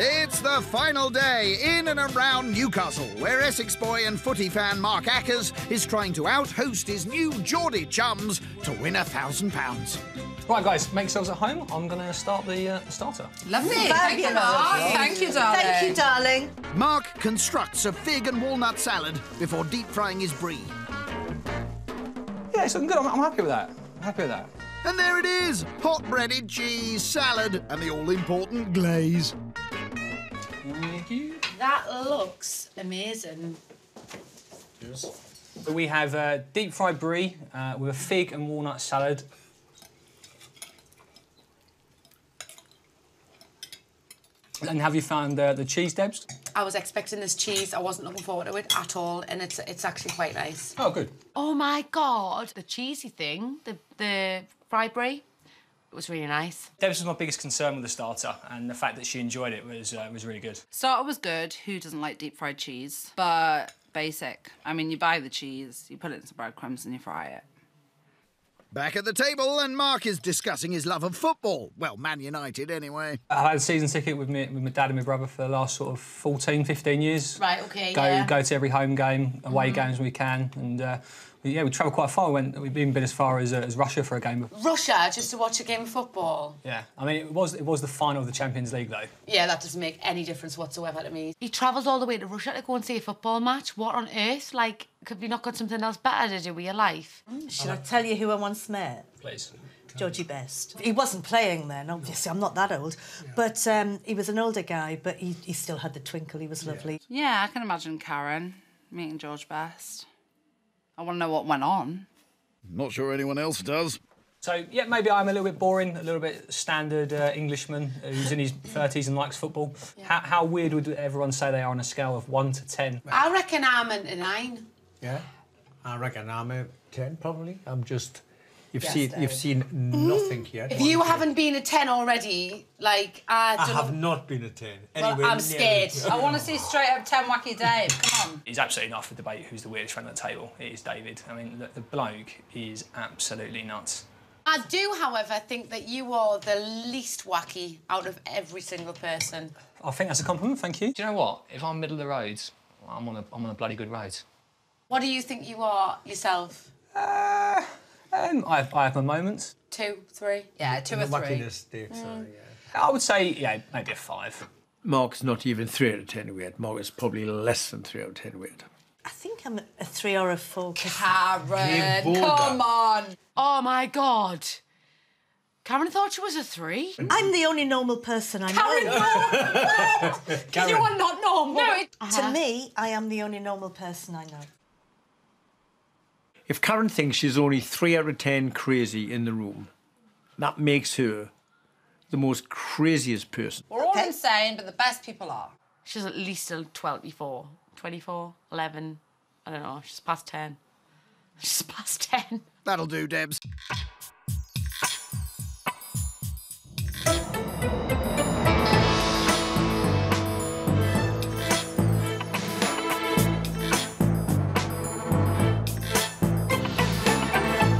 It's the final day in and around Newcastle, where Essex boy and footy fan Mark Ackers is trying to out-host his new Geordie chums to win £1,000. Right, guys, make yourselves at home. I'm going to start the starter. Lovely. Thank you, Mark. Thank you, darling. Thank you, darling. Mark constructs a fig and walnut salad before deep-frying his brie. Yeah, it's looking good. I'm happy with that. I'm happy with that. And there it is. Hot breaded cheese, salad and the all-important glaze. Thank you. That looks amazing. Cheers. We have deep-fried brie with a fig and walnut salad. And have you found the cheese, Debs? I was expecting this cheese. I wasn't looking forward to it at all, and it's actually quite nice. Oh, good. Oh, my God. The cheesy thing, the fried brie, it was really nice. Debs was my biggest concern with the starter, and the fact that she enjoyed it was really good. Starter was good. Who doesn't like deep-fried cheese? But basic. I mean, you buy the cheese, you put it in some breadcrumbs and you fry it. Back at the table, and Mark is discussing his love of football. Well, Man United, anyway. I had a season ticket with my dad and my brother for the last sort of 14, 15 years. Right, OK, Go to every home game, away games we can, and, we travelled quite far. We've even been as far as Russia for a game. Russia, just to watch a game of football? Yeah. I mean, it was the final of the Champions League, though. Yeah, that doesn't make any difference whatsoever to me. He travelled all the way to Russia to go and see a football match. What on earth? Like, could we not got something else better to do with your life? Should I tell you who I once met? Please. Georgie Best. He wasn't playing then, obviously. I'm not that old. Yeah. But he was an older guy, but he still had the twinkle. He was lovely. Yeah, I can imagine Karen meeting George Best. I want to know what went on. Not sure anyone else does. So, yeah, maybe I'm a little bit boring, a little bit standard Englishman who's in his 30s and likes football. Yeah. How weird would everyone say they are on a scale of 1 to 10? I reckon I'm a 9. Yeah, I reckon I'm a 10, probably. I'm just... You've seen nothing yet. If you haven't been a 10 already, like, I have not been a 10. Well, anyway, I'm scared. I want to see straight up 10 wacky Dave. Come on. It's absolutely not for debate who's the weirdest friend at the table. It is David. I mean, the bloke is absolutely nuts. I do, however, think that you are the least wacky out of every single person. I think that's a compliment, thank you. Do you know what? If I'm middle of the road, I'm on a bloody good road. What do you think you are yourself? I have my moments. 2, 3. Yeah, 2 or 3. Luckiness, Dick, sorry, yeah. I would say, yeah, maybe a 5. Mark's not even 3 out of 10 weird. Mark is probably less than 3 out of 10 weird. I think I'm a 3 or a 4. Karen, come on! Oh, my God. Karen thought she was a 3. I'm the only normal person I know. Karen, Karen. You are not normal. No, to me, I am the only normal person I know. If Karen thinks she's only 3 out of 10 crazy in the room, that makes her the most craziest person. We're all insane, but the best people are. She's at least a 24. 24, 11, I don't know, she's past 10. She's past 10. That'll do, Debs.